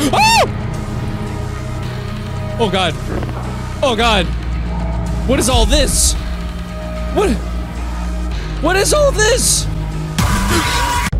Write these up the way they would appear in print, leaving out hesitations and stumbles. Oh! Oh God. Oh God. What is all this? What? What is all this? What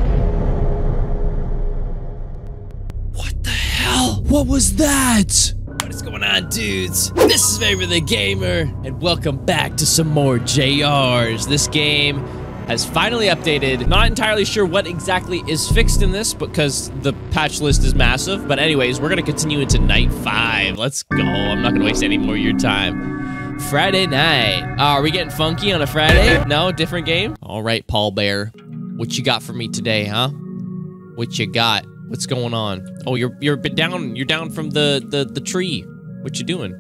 the hell? What was that? What is going on, dudes? This is Vapor the Gamer, and welcome back to some more JRs. This game has finally updated. Not entirely sure what exactly is fixed in this because the patch list is massive. But anyways, we're gonna continue into night 5. Let's go. I'm not gonna waste any more of your time. Friday night. Are we getting funky on a Friday? No, different game? All right, Paul Bear. What you got for me today, huh? What you got? What's going on? Oh, you're a bit down. You're down from the tree. What you doing?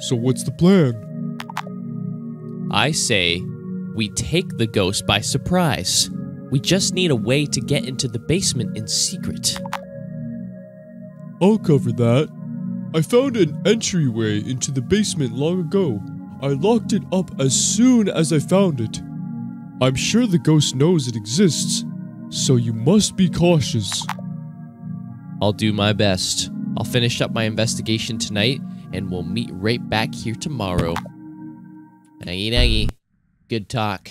So what's the plan? I say we take the ghost by surprise. We just need a way to get into the basement in secret. I'll cover that. I found an entryway into the basement long ago. I locked it up as soon as I found it. I'm sure the ghost knows it exists, so you must be cautious. I'll do my best. I'll finish up my investigation tonight, and we'll meet right back here tomorrow. Naggy naggy. Good talk.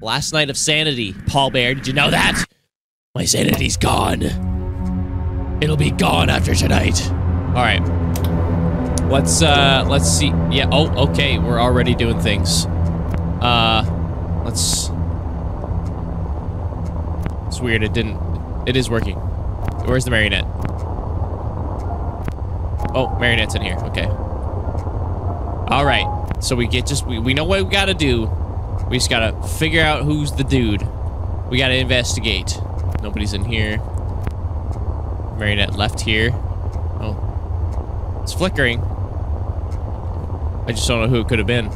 Last night of sanity, Paul Bear, did you know that? My sanity's gone. It'll be gone after tonight. Alright. Let's see. Yeah, oh, okay, we're already doing things. It's weird, it is working. Where's the marionette? Oh, marionette's in here, okay. Alright, so we get we know what we gotta do. We just gotta figure out who's the dude. We gotta investigate. Nobody's in here. Marionette left here. It's flickering. I just don't know who it could have been.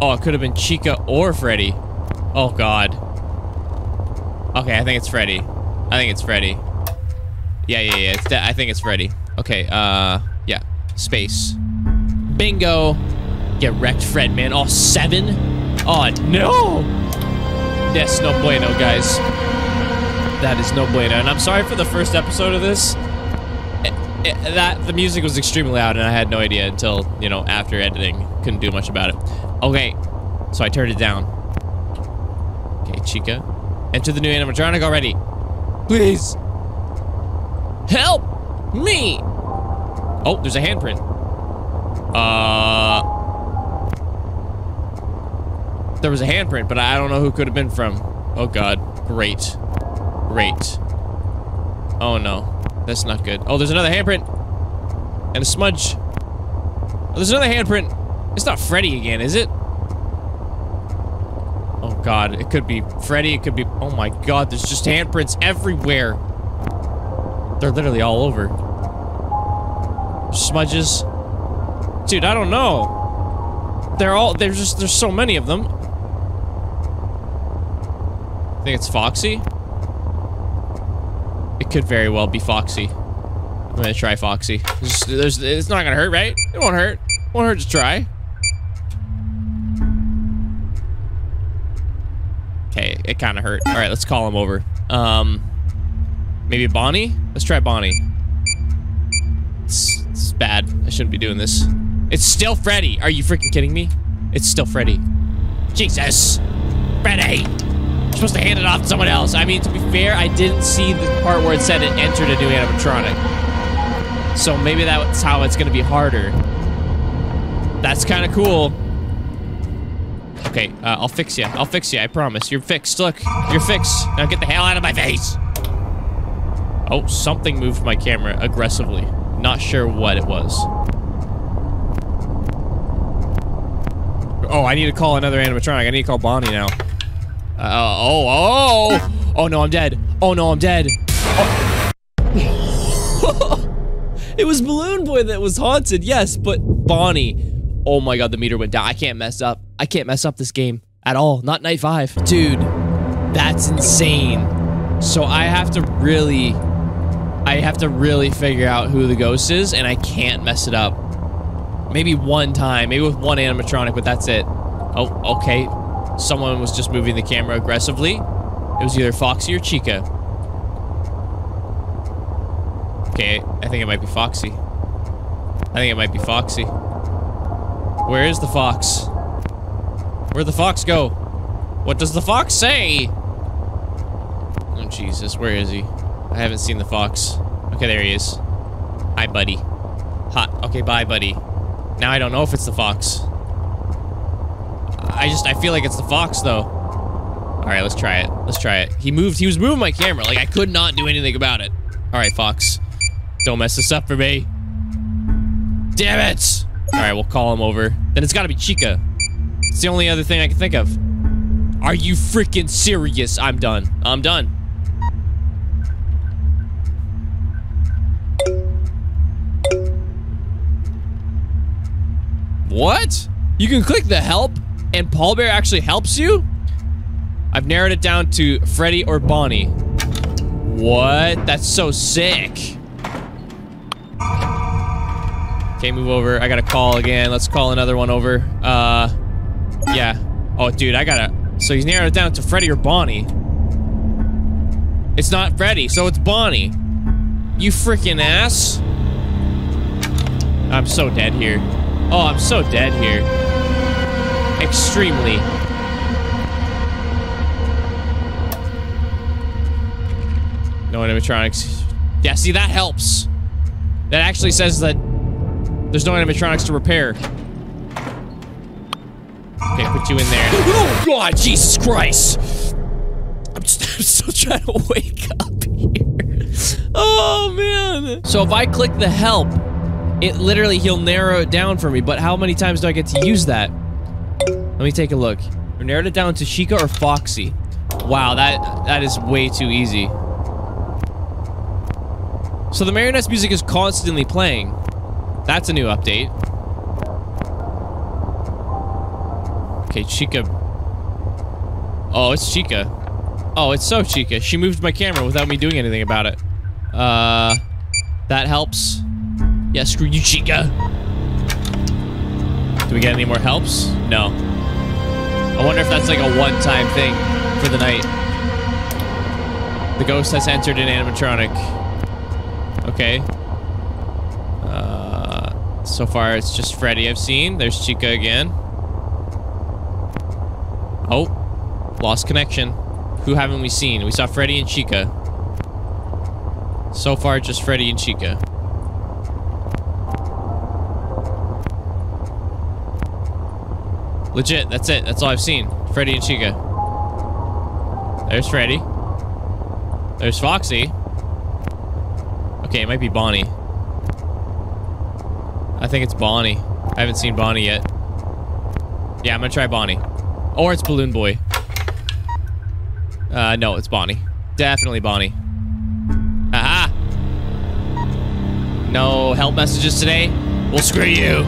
Oh, it could have been Chica or Freddy. Oh, God. Okay, I think it's Freddy. I think it's Freddy. Yeah. I think it's Freddy. Okay, yeah. Space. Bingo. Get wrecked, Fred, man. Oh, 7? Oh, no. That's no bueno, guys. That is no bueno. And I'm sorry for the first episode of this. The music was extremely loud and I had no idea until, you know, after editing. Couldn't do much about it. Okay, so I turned it down. Okay, Chica. Enter the new animatronic already. Please. Help me. Oh, there's a handprint. There was a handprint, but I don't know who could have been from. Oh, God. Great. Great. Oh, no. That's not good. Oh, there's another handprint. And a smudge. Oh, there's another handprint. It's not Freddy again, is it? Oh, God. It could be Freddy. It could be... Oh, my God. There's just handprints everywhere. They're literally all over. Smudges. Dude, I don't know. They're all... There's so many of them. I think it's Foxy. It could very well be Foxy. I'm gonna try Foxy. It's not gonna hurt, right? It won't hurt. Won't hurt to try. Okay, it kind of hurt. All right, let's call him over. Maybe Bonnie? Let's try Bonnie. It's bad. I shouldn't be doing this. It's still Freddy. Are you freaking kidding me? It's still Freddy. Jesus. Freddy. Supposed to hand it off to someone else. I mean, to be fair, I didn't see the part where it said it entered a new animatronic. So maybe that's how it's gonna be harder. That's kind of cool. Okay, I'll fix you. I'll fix you, I promise. You're fixed, look. You're fixed. Now get the hell out of my face. Oh, something moved my camera aggressively. Not sure what it was. Oh, I need to call another animatronic. I need to call Bonnie now. Oh no, I'm dead. Oh no, I'm dead. Oh. It was Balloon Boy that was haunted, yes, but Bonnie. Oh my God, the meter went down. I can't mess up. I can't mess up this game at all. Not night 5. Dude, that's insane. So I have to really figure out who the ghost is, and I can't mess it up. Maybe one time, maybe with one animatronic, but that's it. Oh, okay. Someone was just moving the camera aggressively. It was either Foxy or Chica. Okay, I think it might be Foxy. I think it might be Foxy. Where is the fox? Where'd the fox go? What does the fox say? Oh, Jesus, where is he? I haven't seen the fox. Okay, there he is. Hi, buddy. Hot. Okay, bye, buddy. Now I don't know if it's the fox. I feel like it's the fox, though. All right, let's try it. Let's try it. He moved. He was moving my camera. Like, I could not do anything about it. All right, fox. Don't mess this up for me. Damn it! All right, we'll call him over. Then it's got to be Chica. It's the only other thing I can think of. Are you freaking serious? I'm done. I'm done. What? You can click the help and Paul Bear actually helps you? I've narrowed it down to Freddy or Bonnie. What? That's so sick. Okay, move over. I gotta call again. Let's call another one over. Yeah. Oh, dude, I gotta... So he's narrowed it down to Freddy or Bonnie. It's not Freddy, so it's Bonnie. You freaking ass. I'm so dead here. Oh, I'm so dead here. Extremely. No animatronics. Yeah, see, that helps. That actually says that there's no animatronics to repair. Okay, put you in there. Oh, God, Jesus Christ. I'm still trying to wake up here. Oh, man. So if I click the help, it literally, he'll narrow it down for me, but how many times do I get to use that? Let me take a look. We narrowed it down to Chica or Foxy. Wow, that is way too easy. So the Marionette's music is constantly playing. That's a new update. Okay, Chica. Oh, it's Chica. Oh, it's so Chica. She moved my camera without me doing anything about it. That helps. Yeah, screw you, Chica. Do we get any more helps? No. I wonder if that's like a one-time thing for the night. The ghost has entered an animatronic. Okay. So far, it's just Freddy I've seen. There's Chica again. Oh. Lost connection. Who haven't we seen? We saw Freddy and Chica. So far, just Freddy and Chica. Legit, that's it. That's all I've seen. Freddy and Chica. There's Freddy. There's Foxy. Okay, it might be Bonnie. I think it's Bonnie. I haven't seen Bonnie yet. Yeah, I'm gonna try Bonnie. Or it's Balloon Boy. No, it's Bonnie. Definitely Bonnie. Aha! No help messages today? Well, screw you.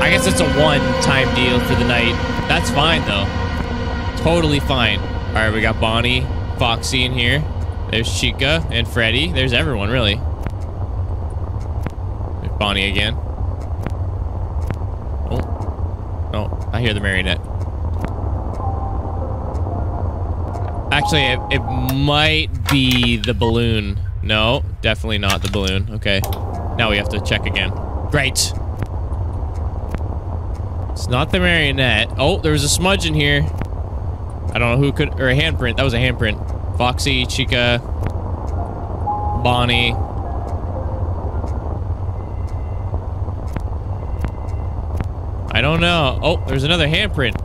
I guess it's a one-time deal for the night. That's fine, though. Totally fine. All right, we got Bonnie, Foxy in here. There's Chica and Freddy. There's everyone, really. There's Bonnie again. Oh. Oh, I hear the Marionette. Actually, it might be the balloon. No, definitely not the balloon. Okay. Now we have to check again. Great. It's not the Marionette. Oh, there was a smudge in here. I don't know who could... Or a handprint. That was a handprint. Foxy, Chica, Bonnie. I don't know. Oh, there's another handprint.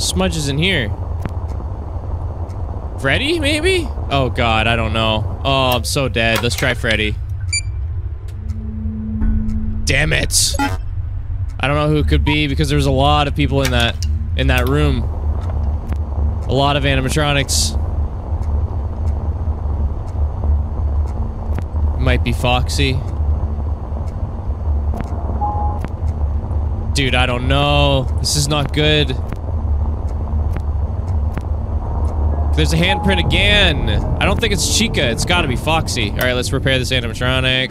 Smudges in here. Freddy, maybe? Oh, God. I don't know. Oh, I'm so dead. Let's try Freddy. Damn it. I don't know who it could be because there was a lot of people in that room. A lot of animatronics. It might be Foxy. Dude, I don't know. This is not good. There's a handprint again. I don't think it's Chica. It's got to be Foxy. All right, let's repair this animatronic.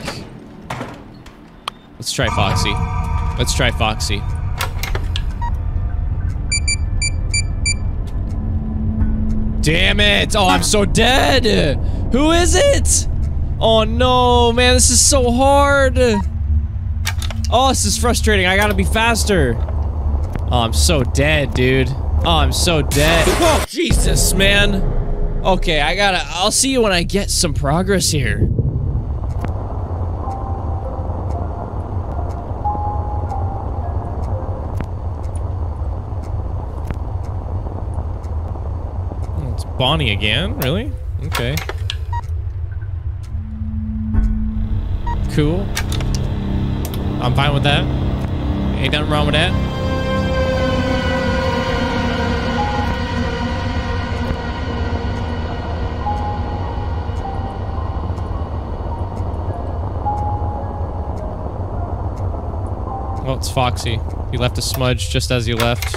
Let's try Foxy. Let's try Foxy. Damn it! Oh, I'm so dead! Who is it? Oh no, man, this is so hard. Oh, this is frustrating. I gotta be faster. Oh, I'm so dead, dude. Oh, I'm so dead. Oh, Jesus, man. Okay, I'll see you when I get some progress here. Bonnie again? Really? Okay. Cool. I'm fine with that. Ain't nothing wrong with that. Well, it's Foxy. He left a smudge just as he left.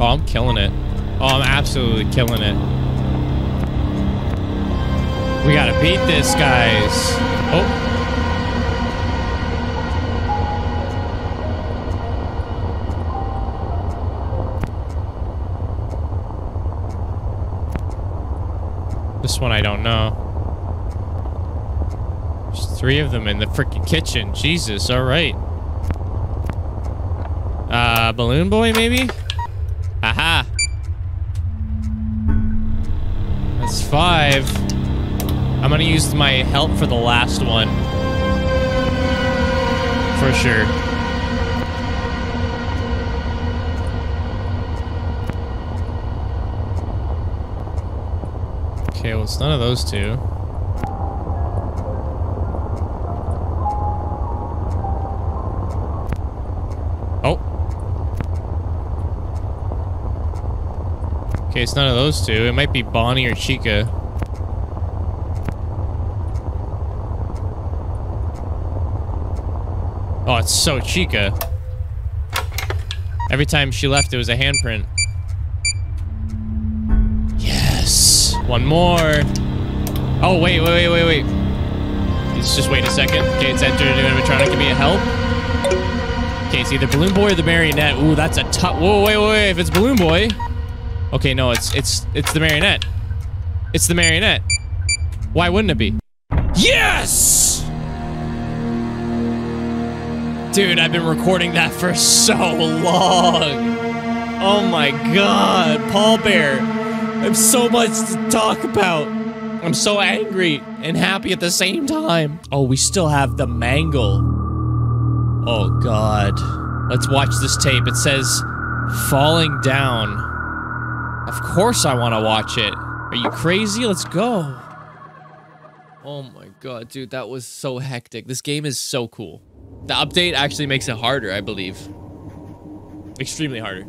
Oh, I'm killing it. Oh, I'm absolutely killing it. We gotta beat this, guys. Oh. This one I don't know. There's three of them in the freaking kitchen. Jesus, all right. Balloon Boy, maybe? Aha! That's five. I'm gonna use my help for the last one. For sure. Okay, well, it's none of those two. Okay, it's none of those two. It might be Bonnie or Chica. Oh, it's so Chica. Every time she left, it was a handprint. Yes! One more! Oh, wait. Let's just wait a second. Okay, it's entered into animatronic. Give me a help. Okay, it's either Balloon Boy or the Marionette. Ooh, that's a tough... Whoa, wait. If it's Balloon Boy... Okay, no, it's the Marionette. It's the Marionette. Why wouldn't it be? Yes! Dude, I've been recording that for so long. Oh my God, Paul Bear. I have so much to talk about. I'm so angry and happy at the same time. Oh, we still have the Mangle. Oh God. Let's watch this tape. It says, falling down. Of course I want to watch it. Are you crazy? Let's go. Oh my God, dude, that was so hectic. This game is so cool. The update actually makes it harder, I believe. Extremely harder.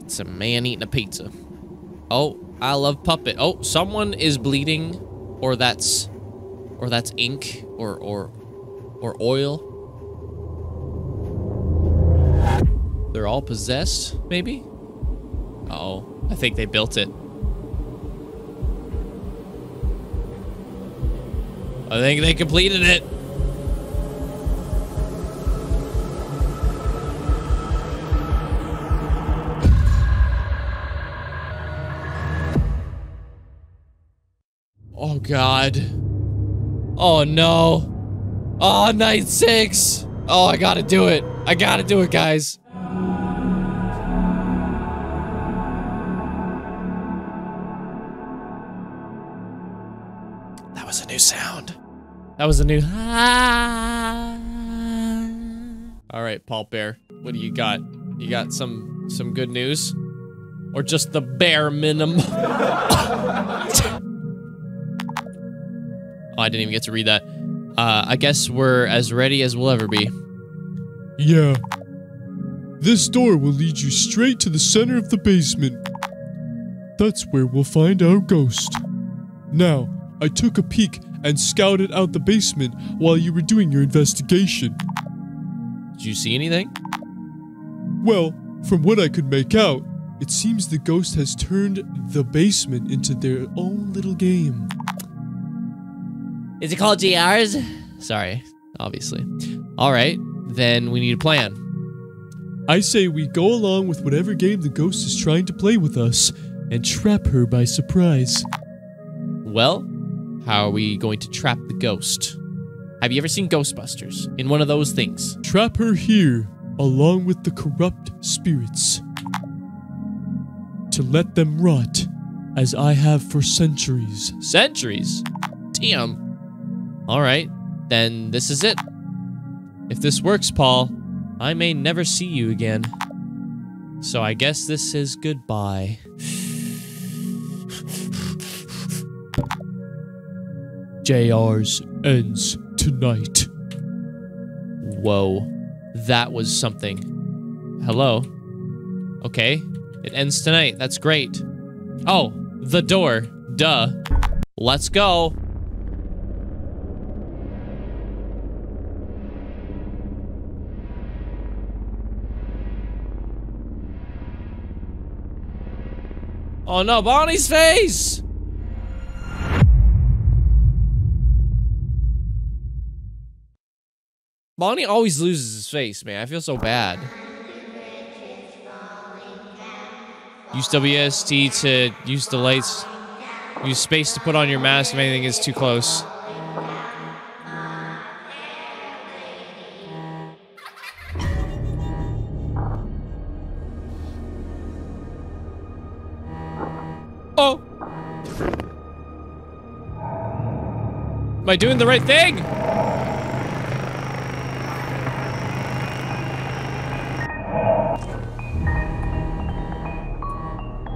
It's a man eating a pizza. Oh, I love Puppet. Oh, someone is bleeding, or that's ink, or oil. They're all possessed, maybe? Oh, I think they built it. I think they completed it. Oh God. Oh no. Oh, night six. Oh, I gotta do it. I gotta do it, guys. That was a new... All right, Paul Bear, what do you got? You got some good news? Or just the bare minimum? Oh, I didn't even get to read that. I guess we're as ready as we'll ever be. Yeah. This door will lead you straight to the center of the basement. That's where we'll find our ghost. Now, I took a peek and scouted out the basement while you were doing your investigation. Did you see anything? Well, from what I could make out, it seems the ghost has turned the basement into their own little game. Is it called GRs? Sorry, obviously. Alright, then we need a plan. I say we go along with whatever game the ghost is trying to play with us. and trap her by surprise. Well, how are we going to trap the ghost? Have you ever seen Ghostbusters? In one of those things. Trap her here, along with the corrupt spirits, to let them rot, as I have for centuries. Centuries? Damn. Alright, then this is it. If this works, Paul, I may never see you again. So I guess this is goodbye. JR's ends tonight. Whoa. That was something. Hello? Okay. It ends tonight. That's great. Oh, the door. Duh. Let's go. Oh no, Bonnie's face! Bonnie always loses his face, man. I feel so bad. Use WSD to use the lights. Use space to put on your mask if anything is too close. Oh! Am I doing the right thing?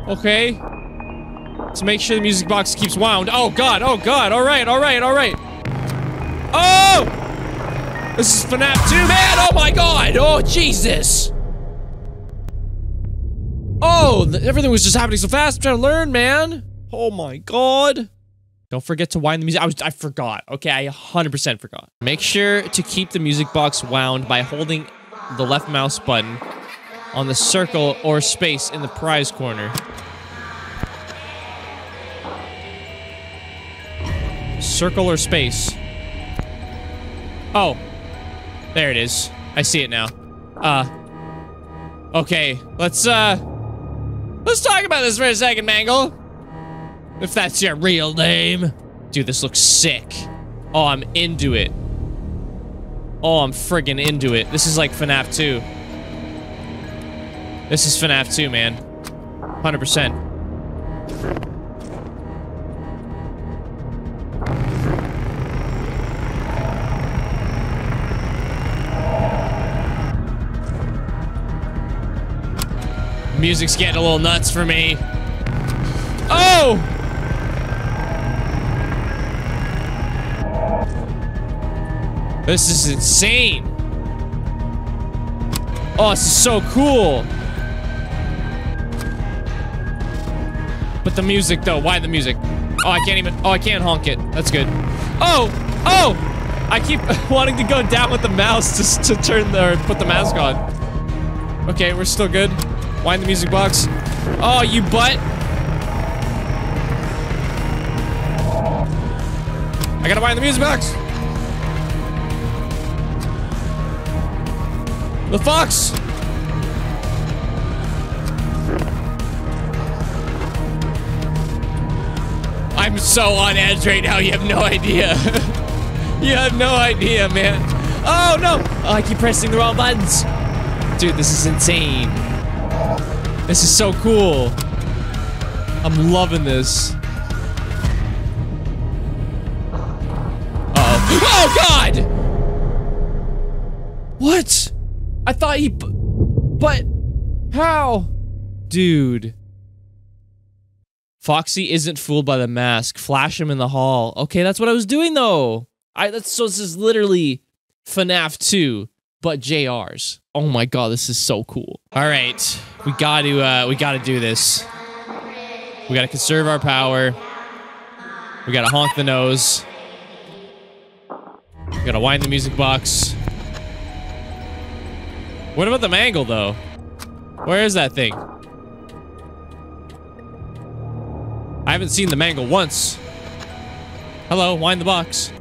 Okay. Let's make sure the music box keeps wound. Oh God, alright. Oh! This is FNAF 2, man! Oh my God! Oh, Jesus! Oh, everything was just happening so fast. I'm trying to learn, man. Oh my God. Don't forget to wind the music. I forgot. Okay, I 100% forgot. Make sure to keep the music box wound by holding the left mouse button on the circle or space in the prize corner. Circle or space. Oh. There it is. I see it now. Okay, let's talk about this for a second, Mangle. If that's your real name. Dude, this looks sick. Oh, I'm into it. Oh, I'm friggin' into it. This is like FNAF 2. This is FNAF 2, man. 100%. Music's getting a little nuts for me. Oh! This is insane. Oh, this is so cool. But the music, though. Why the music? Oh, I can't even... Oh, I can't honk it. That's good. Oh! Oh! I keep wanting to go down with the mouse to turn the... Or put the mask on. Okay, we're still good. Wind the music box. Oh, you butt! I gotta wind the music box! The fox! I'm so on edge right now, you have no idea. You have no idea, man. Oh, no! Oh, I keep pressing the wrong buttons. Dude, this is insane. This is so cool. I'm loving this. Uh-oh. Oh, God! What? I thought he... But... How? Dude. Foxy isn't fooled by the mask. Flash him in the hall. Okay, that's what I was doing, though. So this is literally FNAF 2, but JR's. Oh my God, this is so cool. All right, we gotta do this. We gotta conserve our power. We gotta honk the nose. We gotta wind the music box. What about the Mangle, though? Where is that thing? I haven't seen the Mangle once. Hello, wind the box.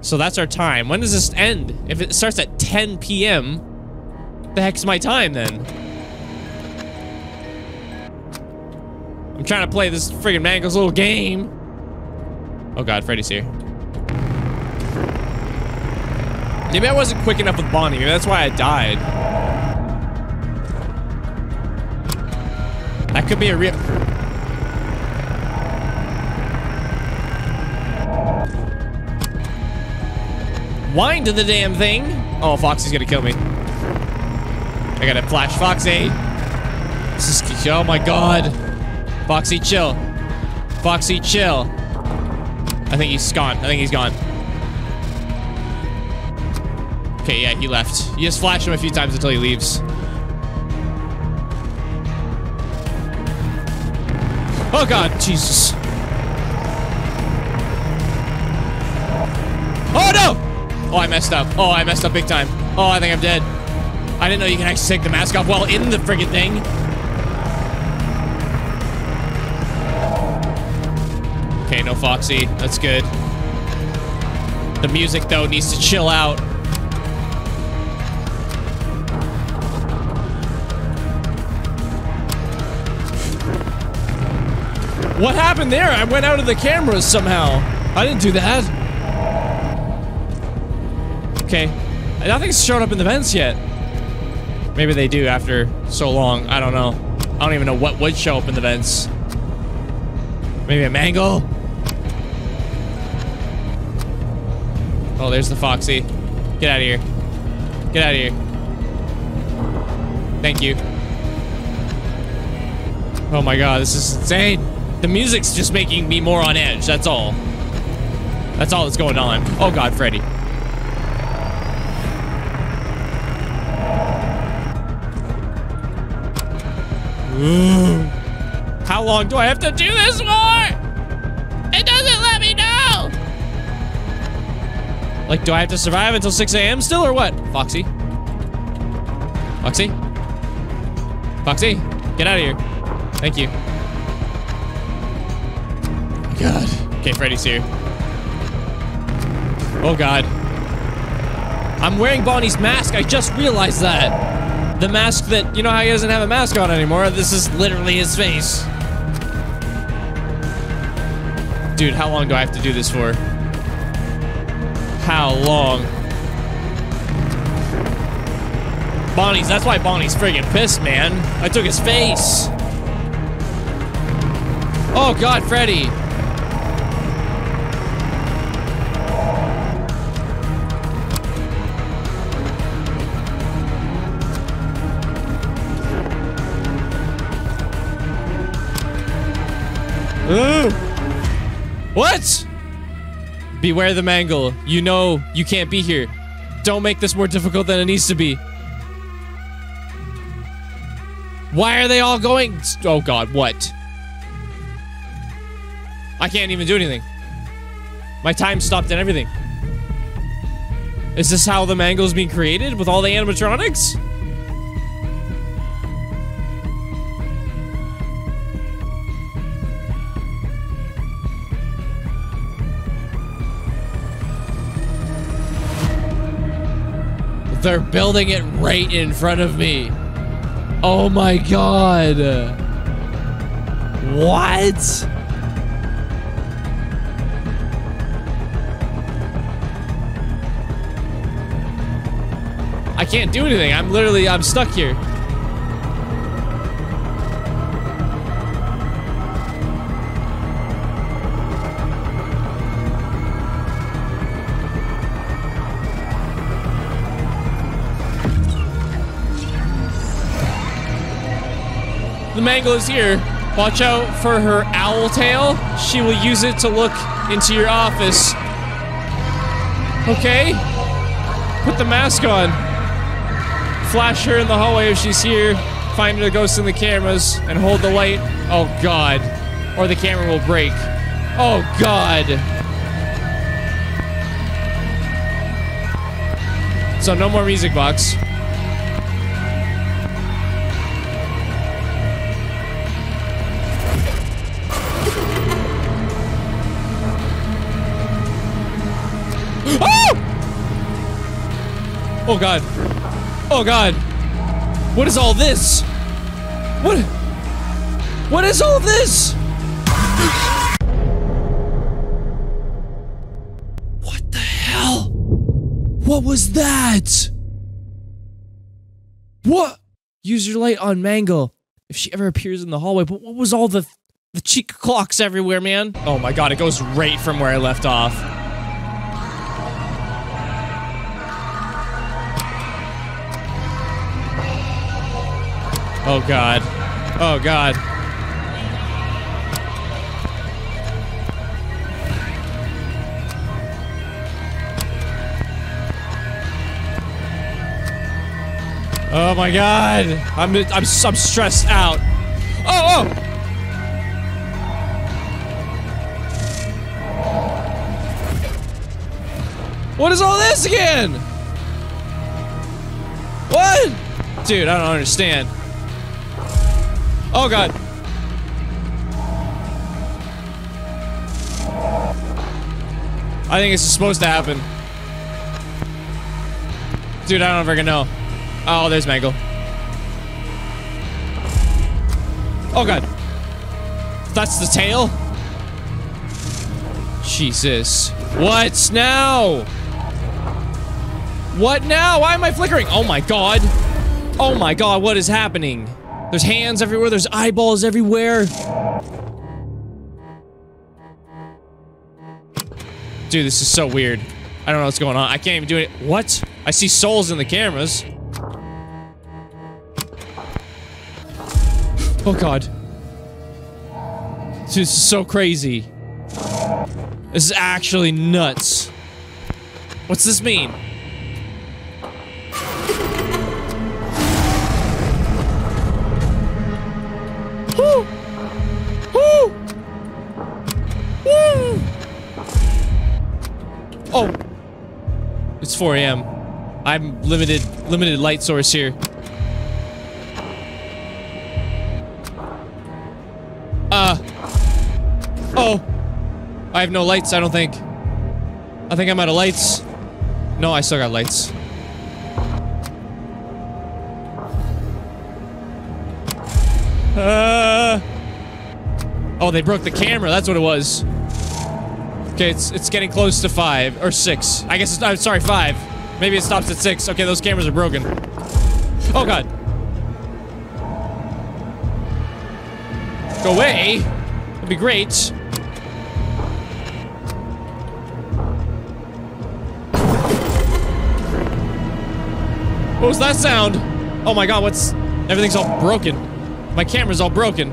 So that's our time. When does this end? If it starts at 10 p.m., the heck's my time then? I'm trying to play this friggin' Mangle's little game. Oh God, Freddy's here. Maybe I wasn't quick enough with Bonnie. Maybe that's why I died. That could be a real... Wind to the damn thing. Oh, Foxy's gonna kill me. I gotta flash Foxy. This is... Oh my God. Foxy, chill. Foxy, chill. I think he's gone. I think he's gone. Okay, yeah, he left. You just flash him a few times until he leaves. Oh God, Jesus. Oh no! Oh, I messed up. Oh, I messed up big time. Oh, I think I'm dead. I didn't know you can actually take the mask off while in the friggin' thing. Okay, no Foxy. That's good. The music, though, needs to chill out. What happened there? I went out of the cameras somehow. I didn't do that. Okay, nothing's shown up in the vents yet. Maybe they do after so long. I don't know. I don't even know what would show up in the vents. Maybe a Mangle? Oh, there's the Foxy. Get out of here. Get out of here. Thank you. Oh my God, this is insane. The music's just making me more on edge. That's all. That's all that's going on. Oh God, Freddy. Ooh. How long do I have to do this for? It doesn't let me know! Like, do I have to survive until 6 a.m. still, or what? Foxy? Foxy? Foxy? Get out of here. Thank you. God. Okay, Freddy's here. Oh, God. I'm wearing Bonnie's mask. I just realized that. The mask that, you know how he doesn't have a mask on anymore? This is literally his face. Dude, how long do I have to do this for? How long? Bonnie's, that's why Bonnie's friggin' pissed, man. I took his face. Oh God, Freddy. Ooh. What? Beware the Mangle. You know you can't be here. Don't make this more difficult than it needs to be. Why are they all going? Oh God, what? I can't even do anything. My time stopped and everything. Is this how the Mangle is being created with all the animatronics? They're building it right in front of me. Oh my God. What? I can't do anything. I'm stuck here. The Mangle is here. Watch out for her owl tail. She will use it to look into your office. Okay. Put the mask on. Flash her in the hallway if she's here. Find the ghost in the cameras and hold the light. Oh God. Or the camera will break. Oh God. So no more music box. Oh God. Oh God. What is all this? What? What is all this? What the hell? What was that? What? Use your light on Mangle if she ever appears in the hallway. But what was all the Chica clocks everywhere, man? Oh my god, it goes right from where I left off. Oh god. Oh god. Oh my god. I'm stressed out. Oh, oh. What is all this again? What? Dude, I don't understand. Oh god. I think it's supposed to happen. Dude, I don't freaking know. Oh, there's Mangle. Oh god. That's the tail? Jesus. What now? What now? Why am I flickering? Oh my god. Oh my god, what is happening? There's hands everywhere, there's eyeballs everywhere. Dude, this is so weird. I don't know what's going on. I can't even do it. What? I see souls in the cameras. Oh god. Dude, this is so crazy. This is actually nuts. What's this mean? Oh! It's 4 a.m. I'm limited light source here. Oh! I have no lights, I don't think. I think I'm out of lights. No, I still got lights. Oh, they broke the camera, that's what it was. Okay, it's getting close to 5 or 6. I guess it's, I'm sorry, 5. Maybe it stops at 6. Okay, those cameras are broken. Oh god. Go away. That'd be great. What was that sound? Oh my god, what's... Everything's all broken. My camera's all broken.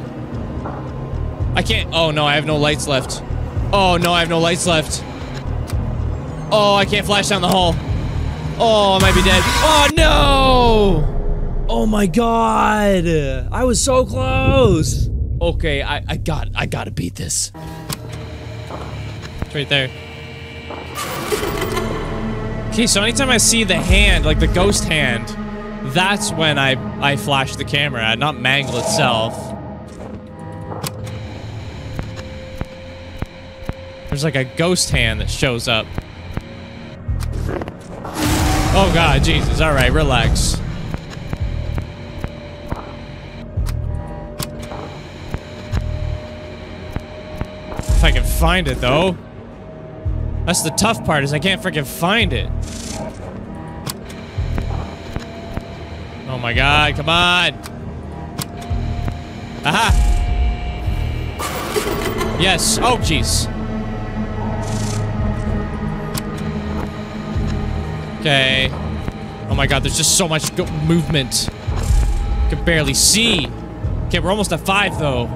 I can't... Oh no, I have no lights left. Oh no, I have no lights left. Oh, I can't flash down the hall. Oh, I might be dead. Oh no! Oh my god! I was so close! Okay, I gotta beat this. It's right there. Okay, so anytime I see the hand, like the ghost hand, that's when I flash the camera, not Mangle itself. There's like a ghost hand that shows up. Oh god, Jesus. All right, relax. If I can find it though. That's the tough part, is I can't freaking find it. Oh my god, come on. Aha. Yes. Oh jeez. Okay. Oh my god, there's just so much movement. I can barely see. Okay, we're almost at 5 though.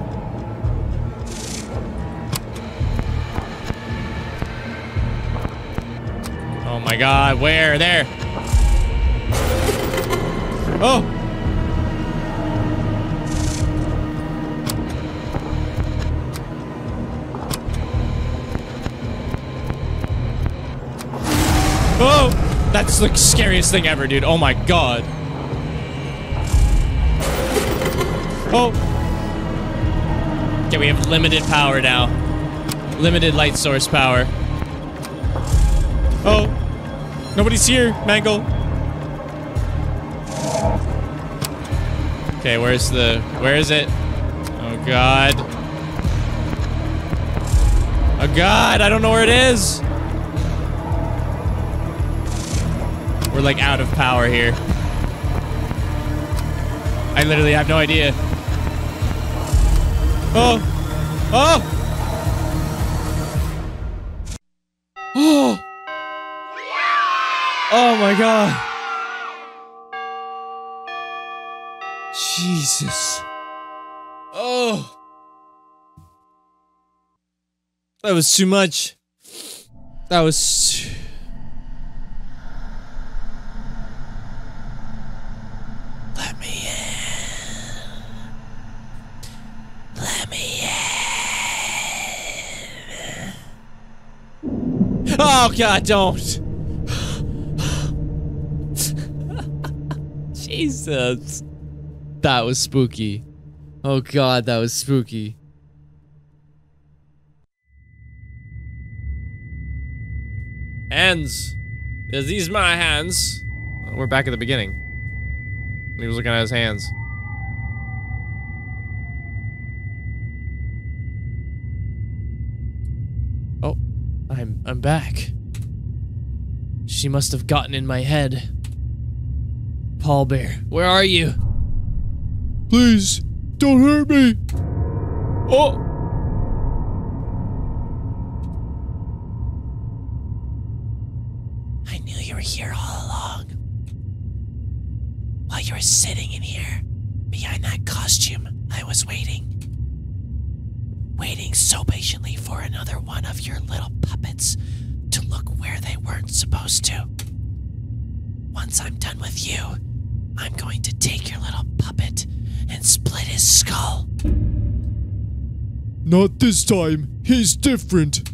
Oh my god, where? There. Oh. Oh. That's the scariest thing ever, dude. Oh my god. Oh. Okay, we have limited power now. Limited light source power. Oh. Nobody's here, Mangle. Okay, where is it? Oh God. Oh, God, I don't know where it is. We're like out of power here. I literally have no idea. Oh. Oh. Oh. Oh my God. Jesus. Oh. That was too much. That was too... Let me in. Let me in. Oh God, don't. Jesus. That was spooky. Oh God, that was spooky. Hands. Is these my hands? We're back at the beginning. He was looking at his hands. Oh, I'm back. She must have gotten in my head. Paul Bear, where are you? Please, don't hurt me. Oh. I knew you were here all along. While you were sitting in here, behind that costume, I was waiting. Waiting so patiently for another one of your little puppets to look where they weren't supposed to. Once I'm done with you, I'm going to take your little puppet and split his skull. Not this time. He's different.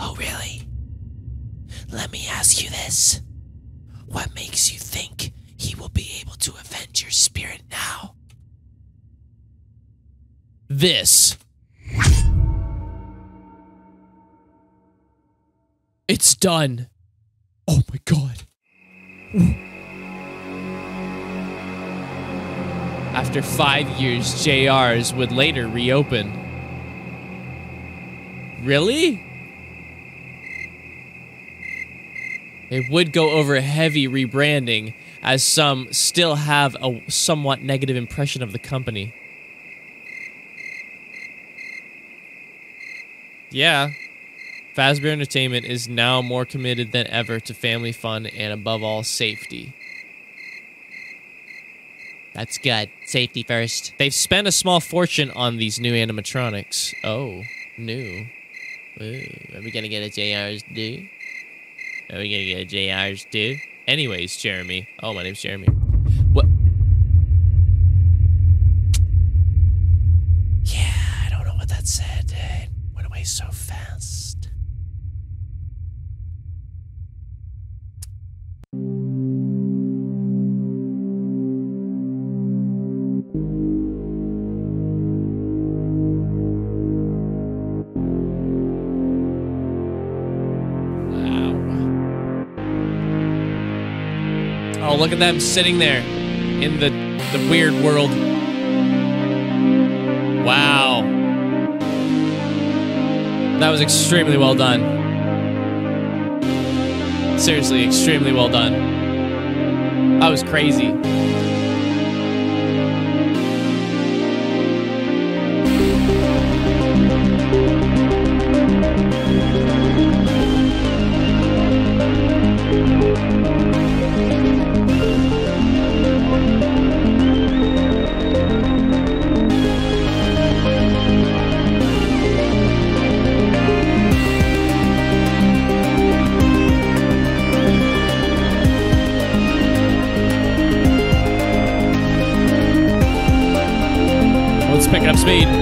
Oh, really? Let me ask you this. What makes you think he will be able to avenge your spirit now? This. It's done. Oh my God. After 5 years, JR's would later reopen. Really? It would go over heavy rebranding, as some still have a somewhat negative impression of the company. Yeah. Fazbear Entertainment is now more committed than ever to family fun and, above all, safety. That's good. Safety first. They've spent a small fortune on these new animatronics. Oh, new. Ooh, are we gonna get a JR's do? Are we gonna get a JR's do? Anyways, Jeremy. Oh, my name's Jeremy. What? Yeah, I don't know what that said. It went away so fast. Oh, look at them sitting there in the weird world. Wow. That was extremely well done. Seriously, extremely well done. That was crazy. Picking up speed. Am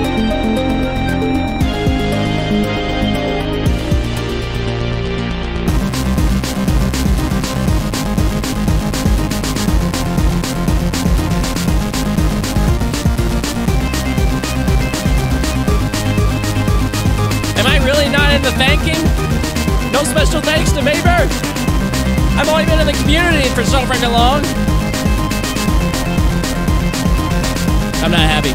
I really not in the thanking? No special thanks to Vapor? I've only been in the community for so freaking long. I'm not happy.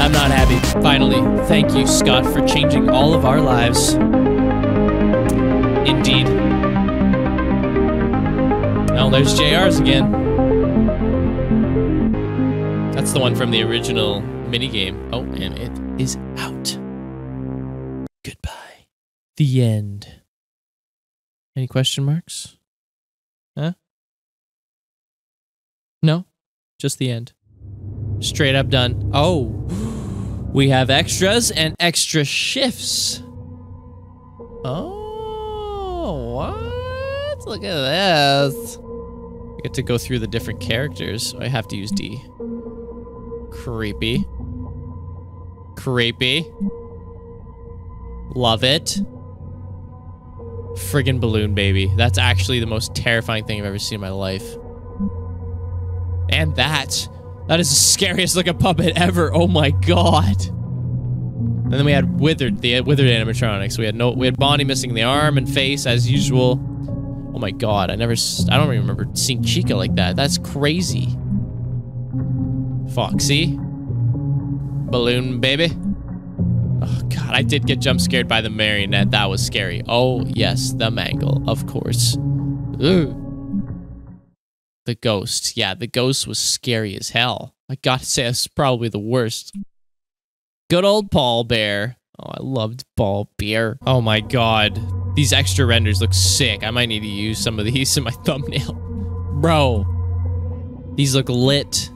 I'm not happy. Finally, thank you, Scott, for changing all of our lives. Indeed. Oh, there's JR's again. That's the one from the original minigame. Oh, and it is out. Goodbye. The end. Any question marks? Huh? No? Just the end. Straight up done. Oh, we have extras and extra shifts. Oh, what? Look at this. We get to go through the different characters. I have to use D. Creepy. Creepy. Love it. Friggin' balloon baby. That's actually the most terrifying thing I've ever seen in my life. And that. That is the scariest looking puppet ever. Oh my god. And then we had Withered, the Withered animatronics. We had Bonnie missing the arm and face as usual. Oh my god, I don't even remember seeing Chica like that. That's crazy. Foxy. Balloon baby. Oh god, I did get jump scared by the Marionette. That was scary. Oh yes, the Mangle, of course. Ugh. The ghost. Yeah, the ghost was scary as hell. I gotta say, that's probably the worst. Good old Paul Bear. Oh, I loved Paul Bear. Oh my god. These extra renders look sick. I might need to use some of these in my thumbnail. Bro. These look lit.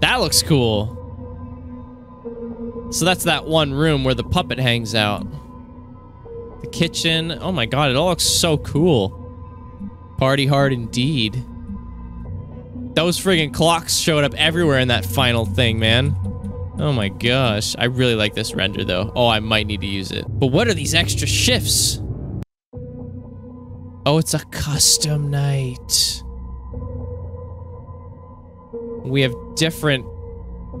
That looks cool. So that's that one room where the puppet hangs out. The kitchen. Oh my god, it all looks so cool. Party hard indeed. Those friggin' clocks showed up everywhere in that final thing, man. Oh my gosh. I really like this render, though. Oh, I might need to use it. But what are these extra shifts? Oh, it's a custom night. We have different...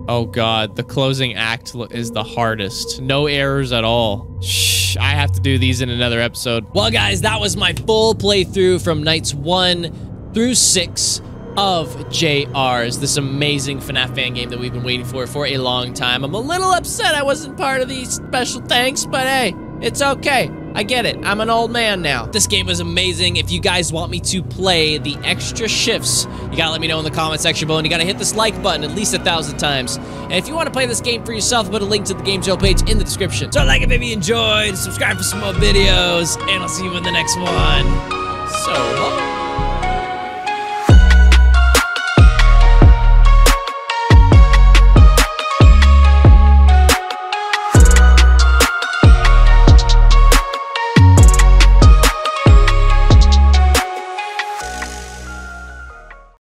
Oh god, the closing act is the hardest. No errors at all. Shh, I have to do these in another episode. Well guys, that was my full playthrough from nights 1 through 6 of JR's, this amazing FNAF fan game that we've been waiting for a long time. I'm a little upset I wasn't part of these special thanks, but hey, it's okay. I get it. I'm an old man now. This game was amazing. If you guys want me to play the extra shifts, you gotta let me know in the comment section below, and you gotta hit this like button at least 1,000 times. And if you want to play this game for yourself, put a link to the Game Jolt page in the description. So like it, baby, enjoyed, subscribe for some more videos, and I'll see you in the next one. So long.